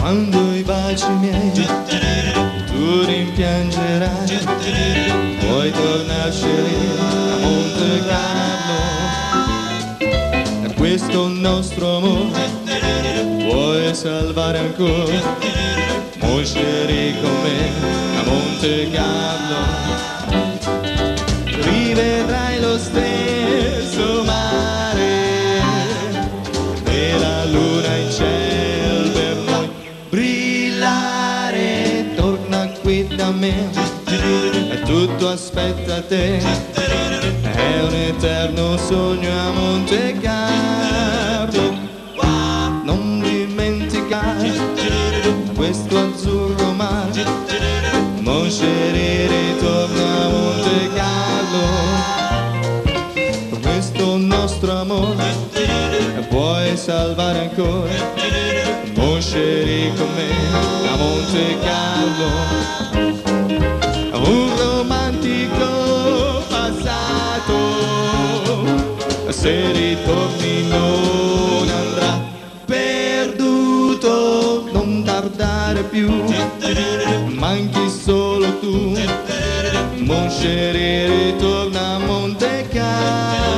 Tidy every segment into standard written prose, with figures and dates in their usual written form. Quando i baci miei tu rimpiangerai, poi tornasceri a Montecarlo. Da questo nostro amore puoi salvare ancora, mosceri con me a Montecarlo. Rivedrai lo stesso mare e la luna in cielo per noi brillare. Torna qui da me, tutto aspetta te, è un eterno sogno a Montecarlo. Non dimenticare questo azzurro mare, mosceri ritorna a Montecarlo. Questo nostro amore puoi salvare ancora, mosceri con me a Montecarlo. Un romantico passato se ritorni non andrà perduto. Non tardare più, manchi solo tu, mosceri ritorna a Montecarlo.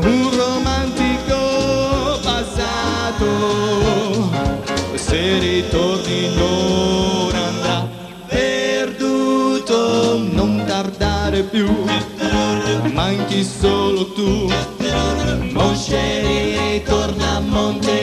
Un romantico passato se ritorni non andrà perduto. Non tardare più, manchi solo tu, mosceri ritorna a Montecarlo.